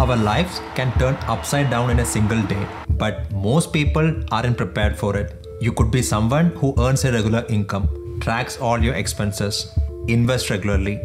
Our lives can turn upside down in a single day, but most people aren't prepared for it. You could be someone who earns a regular income, tracks all your expenses, invests regularly,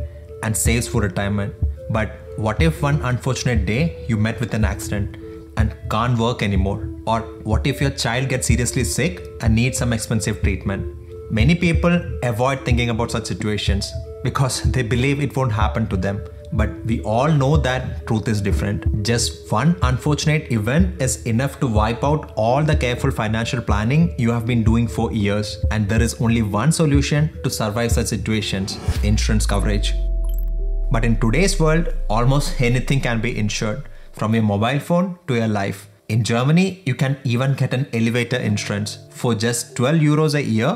and saves for retirement. But what if one unfortunate day you met with an accident and can't work anymore? Or what if your child gets seriously sick and needs some expensive treatment? Many people avoid thinking about such situations because they believe it won't happen to them. But we all know that truth is different. Just one unfortunate event is enough to wipe out all the careful financial planning you have been doing for years. And there is only one solution to survive such situations: insurance coverage. But in today's world, almost anything can be insured, from your mobile phone to your life. In Germany, you can even get an elevator insurance for just 12 euros a year.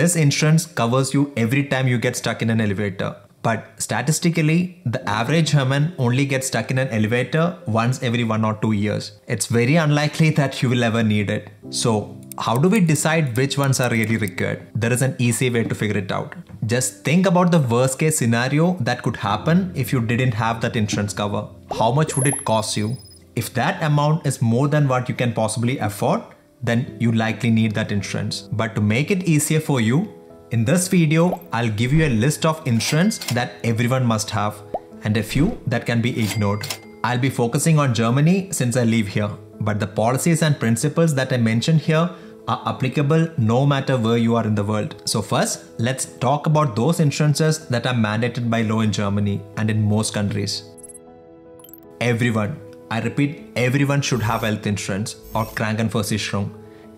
This insurance covers you every time you get stuck in an elevator. But statistically, the average human only gets stuck in an elevator once every 1 or 2 years. It's very unlikely that you will ever need it. So how do we decide which ones are really required? There is an easy way to figure it out. Just think about the worst case scenario that could happen if you didn't have that insurance cover. How much would it cost you? If that amount is more than what you can possibly afford, then you likely need that insurance. But to make it easier for you, in this video, I'll give you a list of insurance that everyone must have and a few that can be ignored. I'll be focusing on Germany since I live here, but the policies and principles that I mentioned here are applicable no matter where you are in the world. So first, let's talk about those insurances that are mandated by law in Germany and in most countries. Everyone, I repeat, everyone should have health insurance or Krankenversicherung,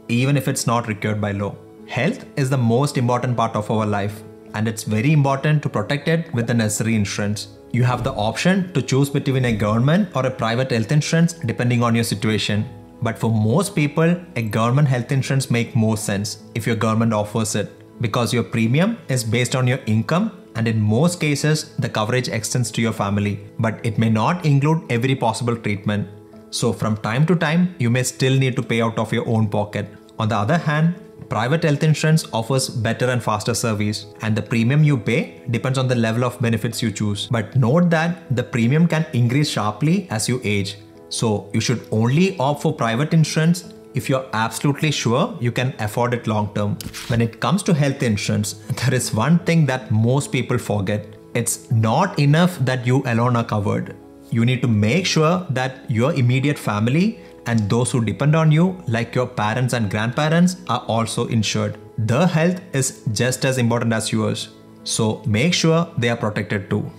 even if it's not required by law. Health is the most important part of our life, and it's very important to protect it with the necessary insurance. You have the option to choose between a government or a private health insurance depending on your situation. But for most people, a government health insurance makes more sense if your government offers it, because your premium is based on your income, and in most cases, the coverage extends to your family, but it may not include every possible treatment. So from time to time, you may still need to pay out of your own pocket. On the other hand, private health insurance offers better and faster service, and the premium you pay depends on the level of benefits you choose. But note that the premium can increase sharply as you age. So you should only opt for private insurance if you're absolutely sure you can afford it long term. When it comes to health insurance, there is one thing that most people forget. It's not enough that you alone are covered. You need to make sure that your immediate family and those who depend on you, like your parents and grandparents, are also insured. Their health is just as important as yours, so make sure they are protected too.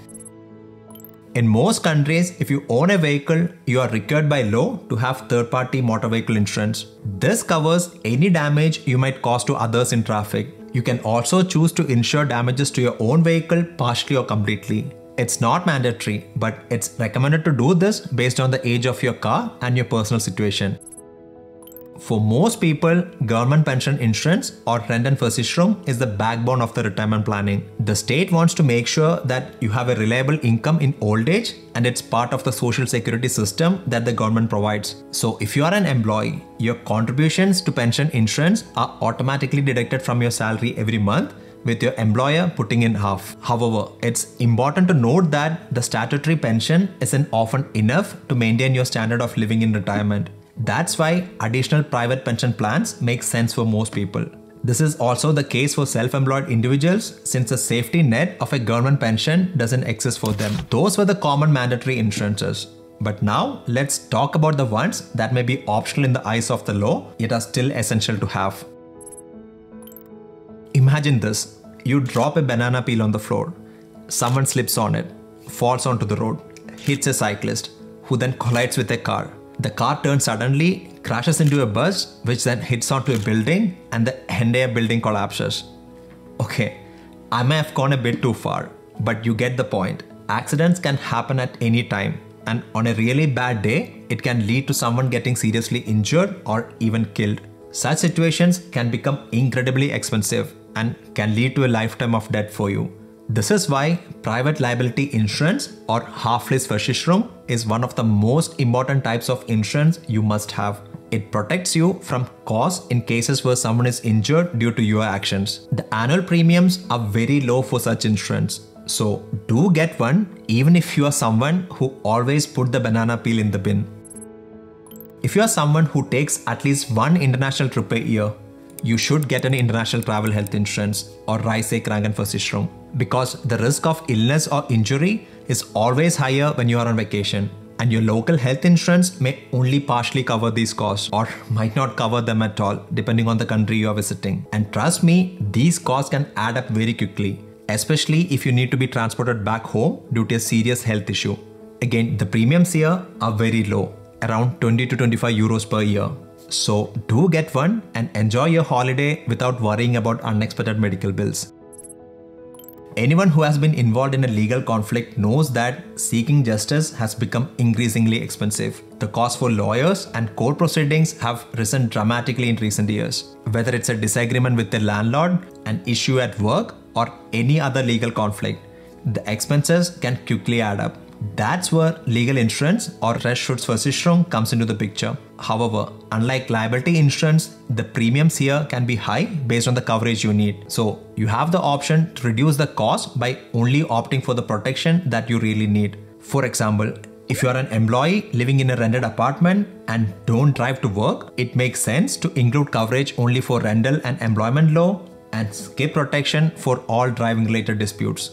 In most countries, if you own a vehicle, you are required by law to have third-party motor vehicle insurance. This covers any damage you might cause to others in traffic. You can also choose to insure damages to your own vehicle partially or completely. It's not mandatory, but it's recommended to do this based on the age of your car and your personal situation. For most people, government pension insurance or Rentenversicherung is the backbone of the retirement planning. The state wants to make sure that you have a reliable income in old age, and it's part of the social security system that the government provides. So if you are an employee, your contributions to pension insurance are automatically deducted from your salary every month, with your employer putting in half. However, it's important to note that the statutory pension isn't often enough to maintain your standard of living in retirement. That's why additional private pension plans make sense for most people. This is also the case for self-employed individuals, since the safety net of a government pension doesn't exist for them. Those were the common mandatory insurances. But now let's talk about the ones that may be optional in the eyes of the law, yet are still essential to have. Imagine this: you drop a banana peel on the floor, someone slips on it, falls onto the road, hits a cyclist, who then collides with a car. The car turns suddenly, crashes into a bus, which then hits onto a building, and the entire building collapses. Okay, I may have gone a bit too far, but you get the point. Accidents can happen at any time, and on a really bad day, it can lead to someone getting seriously injured or even killed. Such situations can become incredibly expensive and can lead to a lifetime of debt for you. This is why private liability insurance or Haftpflichtversicherung is one of the most important types of insurance you must have. It protects you from costs in cases where someone is injured due to your actions. The annual premiums are very low for such insurance. So do get one, even if you are someone who always put the banana peel in the bin. If you are someone who takes at least one international trip a year, you should get an international travel health insurance or Krankenversicherung, because the risk of illness or injury is always higher when you are on vacation, and your local health insurance may only partially cover these costs or might not cover them at all, depending on the country you are visiting. And trust me, these costs can add up very quickly, especially if you need to be transported back home due to a serious health issue. Again, the premiums here are very low, around 20 to 25 euros per year. So do get one and enjoy your holiday without worrying about unexpected medical bills. Anyone who has been involved in a legal conflict knows that seeking justice has become increasingly expensive. The cost for lawyers and court proceedings have risen dramatically in recent years. Whether it's a disagreement with the landlord, an issue at work, or any other legal conflict, the expenses can quickly add up. That's where legal insurance or Rechtsschutzversicherung comes into the picture. However, unlike liability insurance, the premiums here can be high based on the coverage you need. So you have the option to reduce the cost by only opting for the protection that you really need. For example, if you are an employee living in a rented apartment and don't drive to work, it makes sense to include coverage only for rental and employment law and skip protection for all driving related disputes.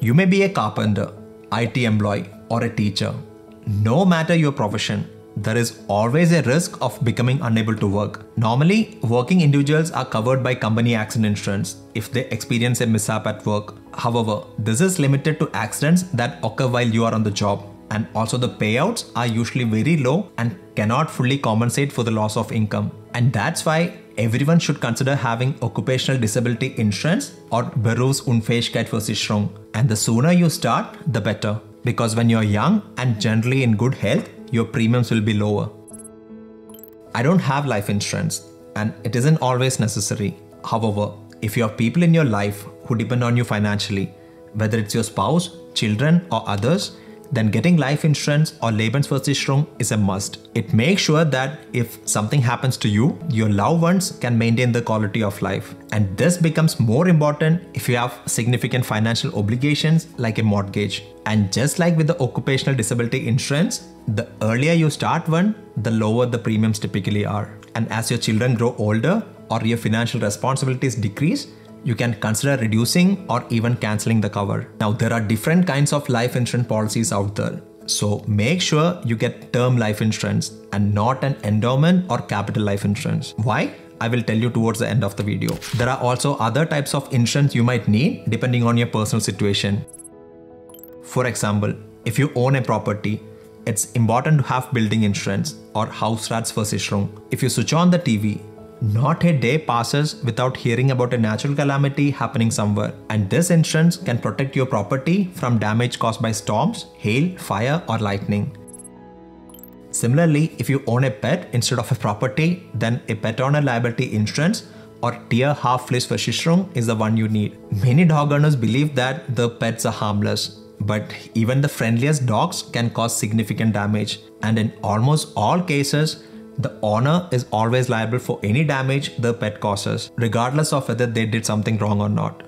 You may be a carpenter, IT employee, or a teacher. No matter your profession, there is always a risk of becoming unable to work. Normally, working individuals are covered by company accident insurance if they experience a mishap at work. However, this is limited to accidents that occur while you are on the job, and also the payouts are usually very low and cannot fully compensate for the loss of income. And that's why everyone should consider having occupational disability insurance or Berufsunfähigkeitsversicherung. And the sooner you start, the better, because when you're young and generally in good health, your premiums will be lower. I don't have life insurance, and it isn't always necessary. However, if you have people in your life who depend on you financially, whether it's your spouse, children, or others, then getting life insurance or Lebensversicherung is a must. It makes sure that if something happens to you, your loved ones can maintain the quality of life. And this becomes more important if you have significant financial obligations like a mortgage. And just like with the occupational disability insurance, the earlier you start one, the lower the premiums typically are. And as your children grow older or your financial responsibilities decrease, you can consider reducing or even cancelling the cover. Now, there are different kinds of life insurance policies out there, so make sure you get term life insurance and not an endowment or capital life insurance. Why? I will tell you towards the end of the video. There are also other types of insurance you might need depending on your personal situation. For example, if you own a property, it's important to have building insurance or Hausratsversicherung. If you switch on the TV, not a day passes without hearing about a natural calamity happening somewhere, and this insurance can protect your property from damage caused by storms, hail, fire, or lightning. Similarly, if you own a pet instead of a property, then a pet owner liability insurance or Tierhalterhaftpflichtversicherung is the one you need. Many dog owners believe that their pets are harmless, but even the friendliest dogs can cause significant damage, and in almost all cases, the owner is always liable for any damage the pet causes, regardless of whether they did something wrong or not.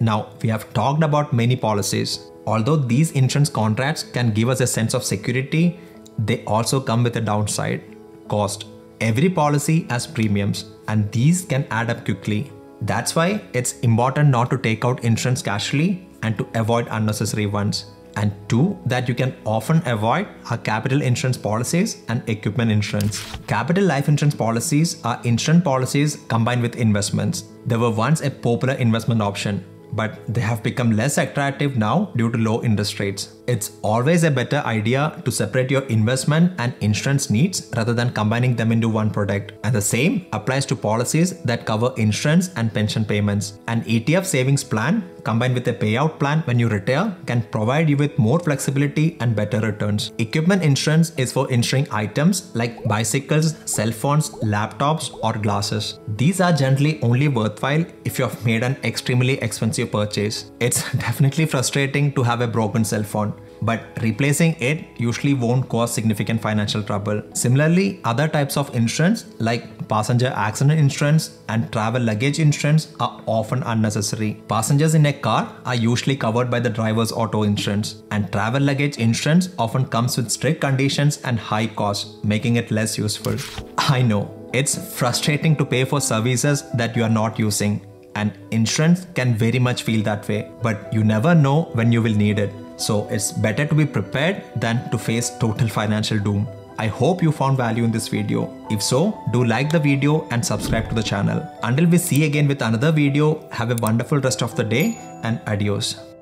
Now, we have talked about many policies. Although these insurance contracts can give us a sense of security, they also come with a downside: cost. Every policy has premiums, and these can add up quickly. That's why it's important not to take out insurance casually and to avoid unnecessary ones. And two that you can often avoid are capital insurance policies and equipment insurance. Capital life insurance policies are insurance policies combined with investments. They were once a popular investment option, but they have become less attractive now due to low interest rates. It's always a better idea to separate your investment and insurance needs rather than combining them into one product. And the same applies to policies that cover insurance and pension payments. An ETF savings plan combined with a payout plan when you retire can provide you with more flexibility and better returns. Equipment insurance is for insuring items like bicycles, cell phones, laptops, or glasses. These are generally only worthwhile if you have made an extremely expensive purchase. It's definitely frustrating to have a broken cell phone, but replacing it usually won't cause significant financial trouble. Similarly, other types of insurance like passenger accident insurance and travel luggage insurance are often unnecessary. Passengers in a car are usually covered by the driver's auto insurance, and travel luggage insurance often comes with strict conditions and high costs, making it less useful. I know, it's frustrating to pay for services that you are not using, and insurance can very much feel that way, but you never know when you will need it. So it's better to be prepared than to face total financial doom. I hope you found value in this video. If so, do like the video and subscribe to the channel. Until we see again with another video, have a wonderful rest of the day and adios.